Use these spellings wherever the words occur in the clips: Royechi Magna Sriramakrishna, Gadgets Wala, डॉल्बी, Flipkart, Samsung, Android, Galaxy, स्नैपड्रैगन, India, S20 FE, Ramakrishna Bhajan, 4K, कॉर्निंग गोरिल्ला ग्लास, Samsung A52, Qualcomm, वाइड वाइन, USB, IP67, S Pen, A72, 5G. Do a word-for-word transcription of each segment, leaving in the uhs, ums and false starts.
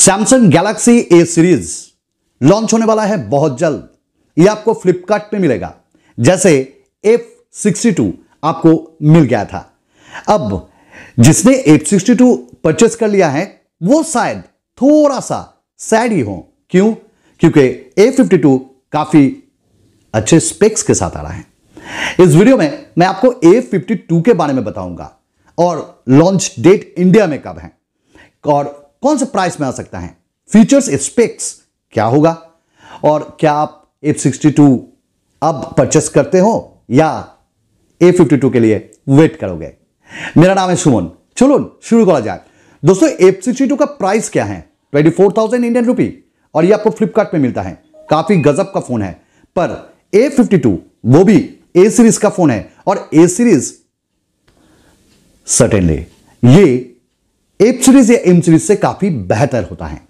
Samsung Galaxy A series launch होने वाला है बहुत जल्द। यह आपको फ्लिपकार्ट पे मिलेगा, जैसे एफ सिक्सटी टू आपको मिल गया था। अब जिसने एफ सिक्सटी टू परचेस कर लिया है वो शायद थोड़ा सा सैड ही हो। क्यों? क्योंकि ए फिफ्टी टू काफी अच्छे स्पेक्स के साथ आ रहा है। इस वीडियो में मैं आपको ए फिफ्टी टू के बारे में बताऊंगा और लॉन्च डेट इंडिया में कब है और कौन से प्राइस में आ सकता है, फीचर्स स्पेक्स क्या होगा और क्या आप एफ सिक्सटी टू अब परचेस करते हो या ए फिफ्टी टू के लिए वेट करोगे। मेरा नाम है सुमन, चलो शुरू करा जाए। दोस्तों एफ सिक्सटी टू का प्राइस क्या है? चौबीस हज़ार इंडियन रुपी और ये आपको फ्लिपकार्ट पे मिलता है। काफी गजब का फोन है, पर ए फिफ्टी टू वो भी ए सीरीज का फोन है और ए सीरीज सर्टेनली ये एफ सीरीज या एम सीरीज से काफी बेहतर होता है।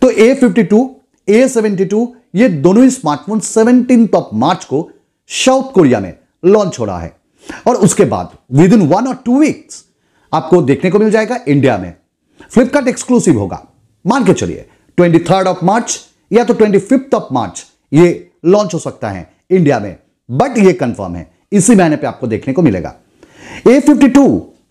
तो A fifty two, A seventy two ये दोनों ही स्मार्टफोन सत्रह मार्च को साउथ कोरिया में लॉन्च हो रहा है और उसके बाद विद इन वन और टू वीक्स आपको देखने को मिल जाएगा इंडिया में। फ्लिपकार्ट एक्सक्लूसिव होगा, मान के चलिए तेईस ऑफ मार्च या तो पच्चीस ऑफ मार्च ये लॉन्च हो सकता है इंडिया में, बट ये कंफर्म है इसी महीने पे आपको देखने को मिलेगा। A fifty two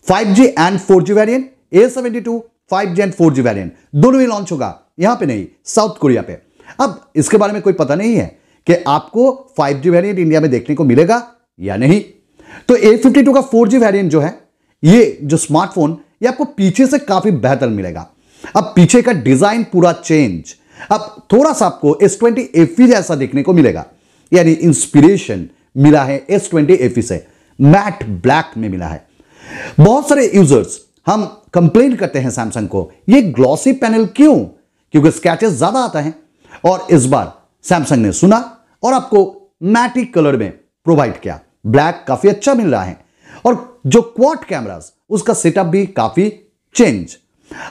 five G and four G variant, A seventy two five G and four G variant दोनों ही लॉन्च होगा, यहां पे नहीं साउथ कोरिया पे। अब इसके बारे में कोई पता नहीं है कि आपको फाइव जी वेरिएंट इंडिया में देखने को मिलेगा या नहीं। तो ए फिफ्टी टू का फोर जी वेरिएंट जो है, ये जो स्मार्टफोन, ये आपको पीछे से काफी बेहतर मिलेगा। अब पीछे का डिजाइन पूरा चेंज, अब थोड़ा सा आपको एस ट्वेंटी एफ ई जैसा देखने को मिलेगा, यानी इंस्पिरेशन मिला है एस ट्वेंटी एफ ई से, मैट ब्लैक में मिला है। बहुत सारे यूजर्स हम कंप्लेन करते हैं सैमसंग को, ये ग्लॉसी पैनल क्यों, क्योंकि स्क्रैचेस ज्यादा आता है, और इस बार सैमसंग ने सुना और आपको मैटिक कलर में प्रोवाइड किया। ब्लैक काफी अच्छा मिल रहा है और जो क्वाड कैमरास उसका सेटअप भी काफी चेंज।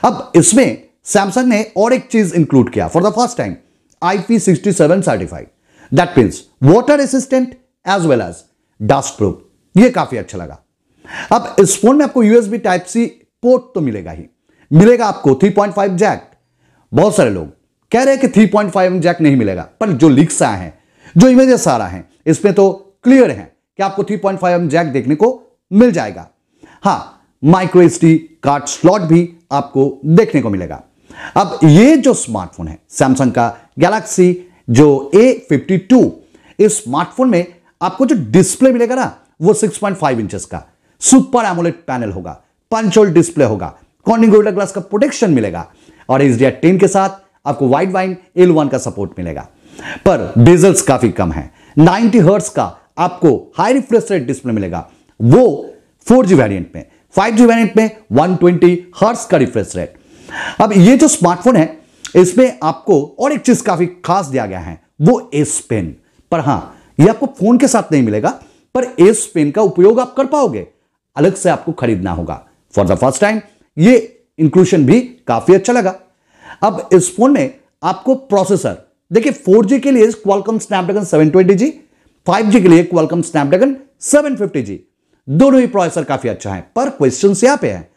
अब इसमें सैमसंग ने और एक चीज इंक्लूड किया for the first time, I P sixty seven certified, that means water resistant as well as dust proof. यह काफी अच्छा लगा। अब इस फोन में आपको यूएसबी टाइप सी पोर्ट तो मिलेगा ही मिलेगा, आपको थ्री पॉइंट फाइव जैक। बहुत सारे लोग कह रहे हैं कि थ्री पॉइंट फाइव जैक नहीं मिलेगा, पर जो लीक्स आए हैं, जो इमेजेस आ रहा है, इसमें तो क्लियर है कि आपको थ्री पॉइंट फाइव जैक देखने को मिल जाएगा। हाँ, माइक्रो एसडी कार्ड स्लॉट भी आपको देखने को मिलेगा। अब ये जो स्मार्टफोन है सैमसंग का गैलेक्सी जो ए फिफ्टी टू, इस स्मार्टफोन में आपको जो डिस्प्ले मिलेगा ना वो सिक्स पॉइंट फाइव इंचेस का सुपर एमोलेड पैनल होगा, पंच होल डिस्प्ले होगा, कॉर्निंग गोरिल्ला ग्लास का प्रोटेक्शन मिलेगा और एच डी आर टेन के साथ आपको वाइड वाइन एल वन का सपोर्ट मिलेगा, पर बेजल्स काफी कम है। नब्बे हर्ट्ज का आपको हाई रिफ्रेश रेट डिस्प्ले मिलेगा, वो फोर जी वेरिएंट में। फाइव जी वेरिएंट में वन ट्वेंटी हर्ट्ज का रिफ्रेश रेट। अब ये जो स्मार्टफोन है इसमें आपको और एक चीज काफी खास दिया गया है, वो एस पेन। पर हां, ये आपको फोन के साथ नहीं मिलेगा, पर एस पेन का उपयोग आप कर पाओगे, अलग से आपको खरीदना होगा। फॉर द फर्स्ट टाइम ये इंक्लूशन भी काफी अच्छा लगा। अब इस फोन में आपको प्रोसेसर देखिए, फोर जी के लिए Qualcomm स्नैपड्रैगन seven twenty G, five G के लिए Qualcomm स्नैपड्रैगन seven fifty G, दोनों ही प्रोसेसर काफी अच्छा है। पर क्वेश्चन यहाँ पे है,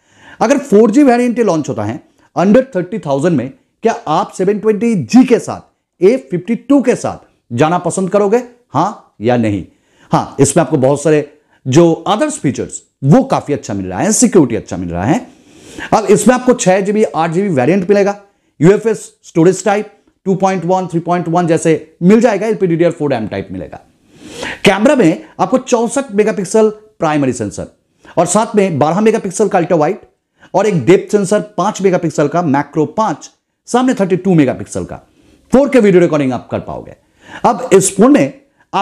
अगर फोर जी वेरिएंट लॉन्च होता है अंडर थर्टी थाउजेंड में, क्या आप सेवन ट्वेंटी जी के साथ ए फिफ्टी टू के साथ जाना पसंद करोगे, हाँ या नहीं? हाँ, इसमें आपको बहुत सारे जो अदर्स फीचर्स वो काफी अच्छा मिल रहा है, सिक्योरिटी अच्छा मिल रहा है। अब इसमें आपको छह जीबी आठ जीबी वेरियंट मिलेगा, UFS storage type two point one, three point one जैसे मिल जाएगा, L P D D R four RAM type मिलेगा। कैमरा में आपको चौंसठ मेगापिक्सल प्राइमरी सेंसर और साथ में बारह मेगापिक्सल का अल्ट्रा वाइड और एक डेप्थ सेंसर पांच मेगापिक्सल का, मैक्रो पांच, सामने बत्तीस मेगापिक्सल का। फोर के वीडियो रिकॉर्डिंग आप कर पाओगे। अब इस फोन में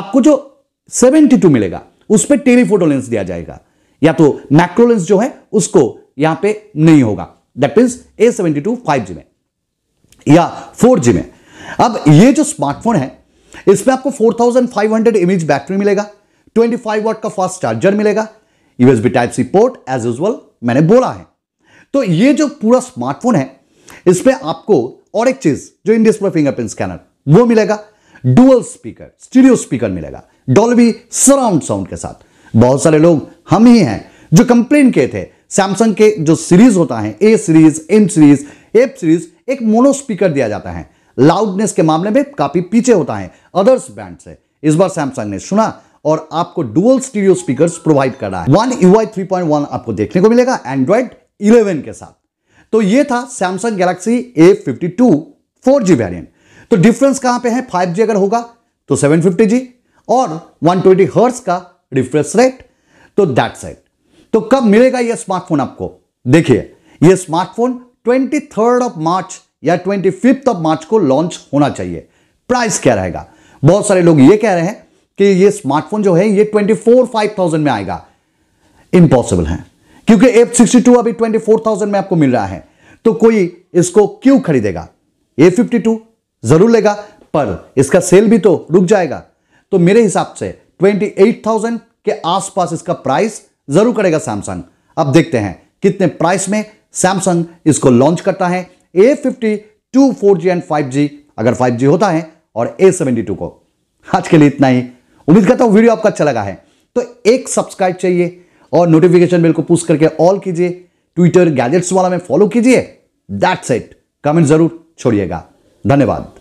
आपको जो बहत्तर मिलेगा उस पर टेलीफोटो लेंस दिया जाएगा, या तो मैक्रो लेंस जो है उसको यहां पे नहीं होगा, that means A seventy two five G में या फोर जी में। अब ये जो स्मार्टफोन है इसमें आपको four thousand five hundred m A h battery मिलेगा, ट्वेंटी फाइव वाट का फास्ट चार्जर मिलेगा, USB type C port as usual मैंने बोला है। तो ये जो पूरा स्मार्टफोन है इसमें आपको और एक चीज, जो इन डिस्प्ले फिंगरप्रिंट स्कैनर वो मिलेगा, डुअल स्पीकर स्टीरियो स्पीकर मिलेगा, डॉल्बी सराउंड साउंड के साथ। बहुत सारे लोग हम ही हैं जो कंप्लेन किए थे सैमसंग के जो सीरीज होता है A series, M series, F series, एक मोनो स्पीकर दिया जाता है। लाउडनेस के मामले में काफी पीछे होता है अदर्स ब्रांड से। इस बार सैमसंग ने सुना और आपको डुअल स्टीरियो स्पीकर्स प्रोवाइड कर रहा है। One UI three point one आपको देखने को मिलेगा एंड्रॉइड इलेवन के साथ। तो ये था Samsung Galaxy A fifty two four G variant. तो डिफरेंस कहां पे है? फाइव जी अगर होगा तो सेवन फिफ्टी जी और वन ट्वेंटी हर्ट्ज का रिफ्रेश रेट। तो दैट्स इट। तो कब मिलेगा यह स्मार्टफोन आपको? देखिए, यह smartphone twenty third of March या ट्वेंटी फिफ्थ ऑफ मार्च को लॉन्च होना चाहिए। प्राइस क्या रहेगा? बहुत सारे लोग ये कह रहे हैं कि ये स्मार्टफोन जो है ये ट्वेंटी फोर फाइव थाउजेंड में आएगा। इम्पॉसिबल है, क्योंकि एफ सिक्सटी टू अभी ट्वेंटी फोर थाउजेंड में आपको मिल रहा है, तो कोई इसको क्यों खरीदेगा? ए फिफ्टी टू जरूर लेगा, पर इसका सेल भी तो रुक जाएगा। तो मेरे हिसाब से ट्वेंटी एट थाउजेंड के आसपास इसका प्राइस जरूर करेगा सैमसंग। अब देखते हैं कितने प्राइस में सैमसंग इसको लॉन्च करता है। A fifty two four G and five G अगर फाइव जी होता है, और ए सेवेंटी टू को। आज के लिए इतना ही। उम्मीद करता हूं वीडियो आपका अच्छा लगा है। तो एक सब्सक्राइब चाहिए और नोटिफिकेशन बेल को पुश करके ऑल कीजिए। ट्विटर गैजेट्स वाला में फॉलो कीजिए। That's it. कमेंट जरूर छोड़िएगा। धन्यवाद।